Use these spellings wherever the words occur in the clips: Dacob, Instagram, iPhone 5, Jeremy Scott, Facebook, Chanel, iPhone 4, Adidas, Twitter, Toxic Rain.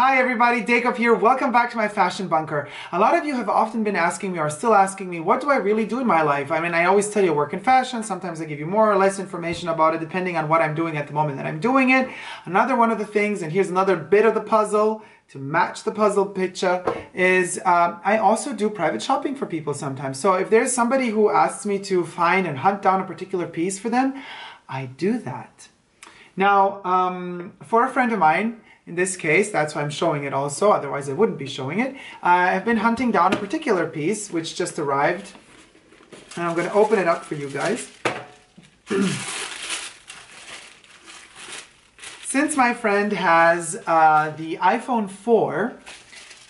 Hi everybody, Dacob here. Welcome back to my fashion bunker. A lot of you have often been asking me or still asking me, what do I really do in my life? I mean, I always tell you I work in fashion. Sometimes I give you more or less information about it depending on what I'm doing at the moment that I'm doing it. Another one of the things, and here's another bit of the puzzle to match the puzzle picture, is I also do private shopping for people sometimes. So if there's somebody who asks me to find and hunt down a particular piece for them, I do that. Now, for a friend of mine, in this case, that's why I'm showing it also, otherwise I wouldn't be showing it. I've been hunting down a particular piece, which just arrived. And I'm gonna open it up for you guys. Since my friend has the iPhone 4,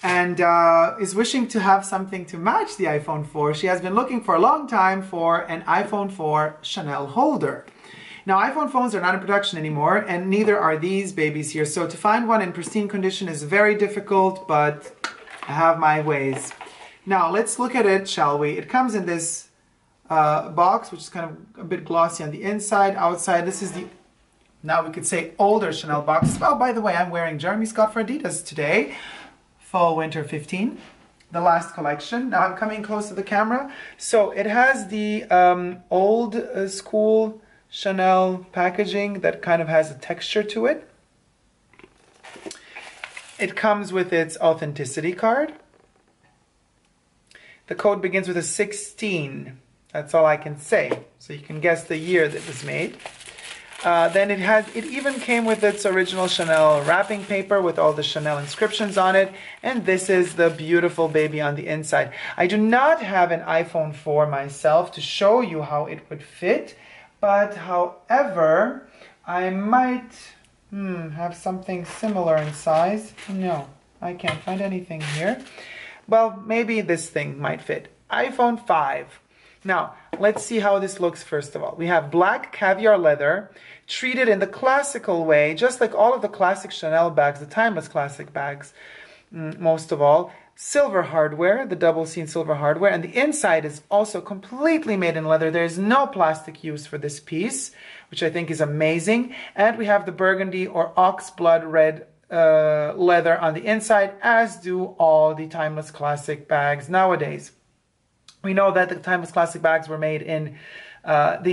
and is wishing to have something to match the iPhone 4, she has been looking for a long time for an iPhone 4 Chanel holder. Now, iPhone phones are not in production anymore, and neither are these babies here. So to find one in pristine condition is very difficult, but I have my ways. Now, let's look at it, shall we? It comes in this box, which is kind of a bit glossy on the inside, outside. This is the, now we could say, older Chanel box. Oh, by the way, I'm wearing Jeremy Scott for Adidas today, Fall Winter 15, the last collection. Now, I'm coming close to the camera. So it has the old school Chanel packaging that kind of has a texture to it. It comes with its authenticity card. The code begins with a 16. That's all I can say. So you can guess the year that it was made. Then it even came with its original Chanel wrapping paper with all the Chanel inscriptions on it. And this is the beautiful baby on the inside. I do not have an iPhone 4 myself to show you how it would fit. But, however, I might have something similar in size. No, I can't find anything here. Well, maybe this thing might fit. iPhone 5. Now, let's see how this looks first of all. We have black caviar leather, treated in the classical way, just like all of the classic Chanel bags, the timeless classic bags, most of all. Silver hardware, the double-seam silver hardware, and the inside is also completely made in leather. There is no plastic use for this piece, which I think is amazing. And we have the burgundy or ox blood red leather on the inside, as do all the timeless classic bags nowadays. We know that the timeless classic bags were made in the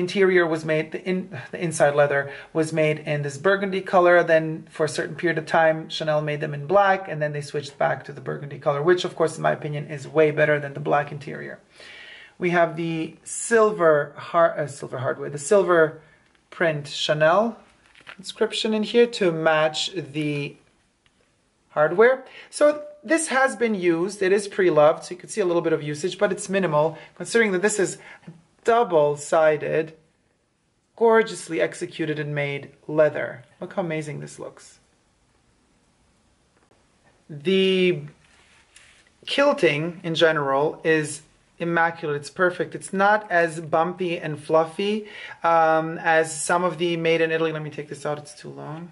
inside leather was made in this burgundy color. Then for a certain period of time, Chanel made them in black, and then they switched back to the burgundy color, which of course, in my opinion, is way better than the black interior. We have the silver, silver hardware, the silver print Chanel inscription in here to match the hardware. So this has been used. It is pre-loved, so you can see a little bit of usage, but it's minimal considering that this is double-sided, gorgeously executed and made leather. Look how amazing this looks. The quilting in general is immaculate. It's perfect. It's not as bumpy and fluffy as some of the made in Italy. Let me take this out. It's too long.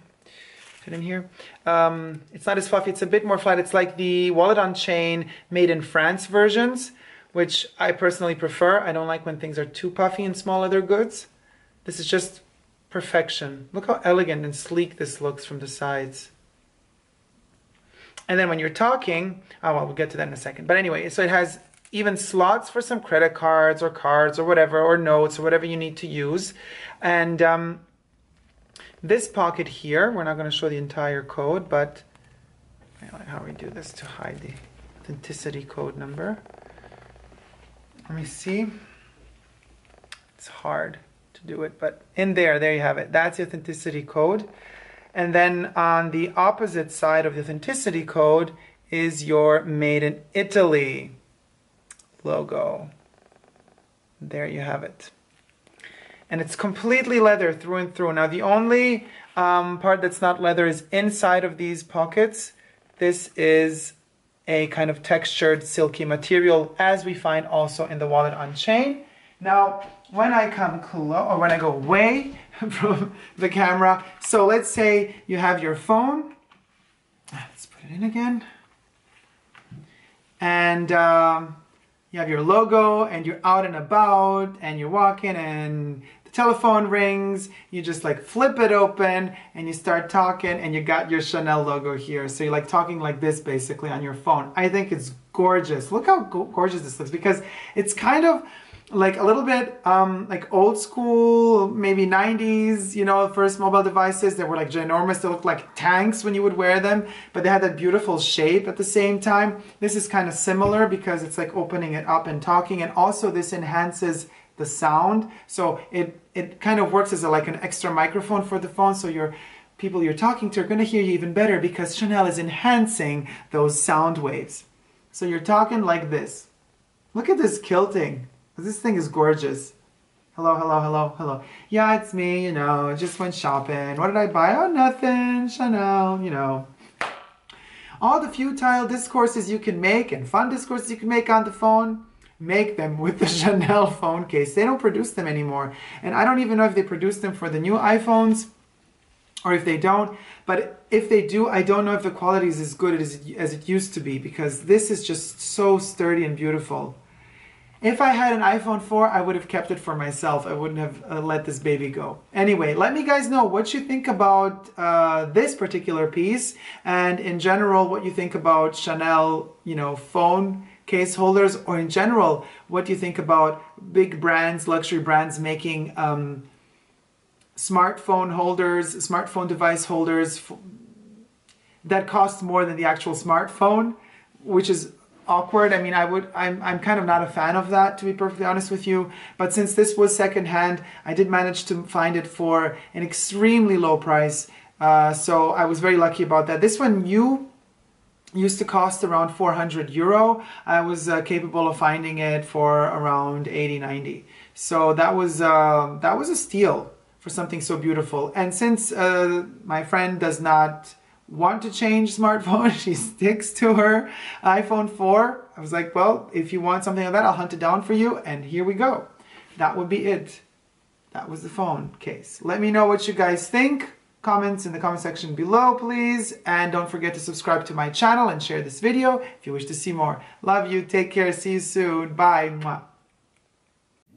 Put in here. It's not as fluffy. It's a bit more flat. It's like the wallet on chain made in France versions, which I personally prefer. I don't like when things are too puffy in small leather goods. This is just perfection. Look how elegant and sleek this looks from the sides. And then when you're talking, oh well, we'll get to that in a second. But anyway, so it has even slots for some credit cards or whatever, or notes or whatever you need to use. And this pocket here, we're not gonna show the entire code, but I like how we do this to hide the authenticity code number. Let me see. It's hard to do it, but in there, there you have it. That's the authenticity code. And then on the opposite side of the authenticity code is your Made in Italy logo. There you have it. And it's completely leather through and through. Now, the only part that's not leather is inside of these pockets. This is a kind of textured silky material, as we find also in the wallet on chain. Now, when I come close, or when I go away from the camera, so let's say you have your phone. Let's put it in again. And you have your logo, and you're out and about, and you're walking, and the telephone rings, you just like flip it open and you start talking and you got your Chanel logo here. So you're like talking like this basically on your phone. I think it's gorgeous. Look how gorgeous this looks, because it's kind of like a little bit like old school, maybe 90s, you know, first mobile devices that were like ginormous. They looked like tanks when you would wear them, but they had that beautiful shape at the same time. This is kind of similar because it's like opening it up and talking, and also this enhances the sound. So it kind of works as like an extra microphone for the phone, so your people you're talking to are going to hear you even better because Chanel is enhancing those sound waves. So you're talking like this. Look at this quilting. This thing is gorgeous. Hello, hello, hello, hello. Yeah, it's me, you know, just went shopping. What did I buy? Oh, nothing. Chanel, you know. All the futile discourses you can make and fun discourses you can make on the phone, make them with the Chanel phone case. They don't produce them anymore. And I don't even know if they produce them for the new iPhones or if they don't. But if they do, I don't know if the quality is as good as it used to be, because this is just so sturdy and beautiful. If I had an iPhone 4, I would have kept it for myself. I wouldn't have let this baby go. Anyway, let me guys know what you think about this particular piece, and in general, what you think about Chanel, you know, phone case holders, or in general, what you think about big brands, luxury brands making smartphone holders, smartphone device holders that cost more than the actual smartphone, which is awkward. I mean, I'm kind of not a fan of that, to be perfectly honest with you, but since this was secondhand, I did manage to find it for an extremely low price, so I was very lucky about that. This one new used to cost around 400 euro. I was capable of finding it for around 80-90, so that was a steal for something so beautiful. And since my friend does not want to change smartphone, she sticks to her iPhone 4. I was like, well, if you want something like that, I'll hunt it down for you, and here we go. That would be it. That was the phone case. Let me know what you guys think. Comments in the comment section below, please. And don't forget to subscribe to my channel and share this video if you wish to see more. Love you, take care, see you soon, bye. Mwah.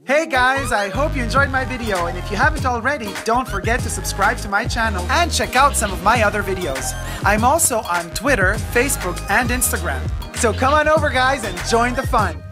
Hey guys, I hope you enjoyed my video, and if you haven't already, don't forget to subscribe to my channel and check out some of my other videos. I'm also on Twitter, Facebook, and Instagram. So come on over guys and join the fun!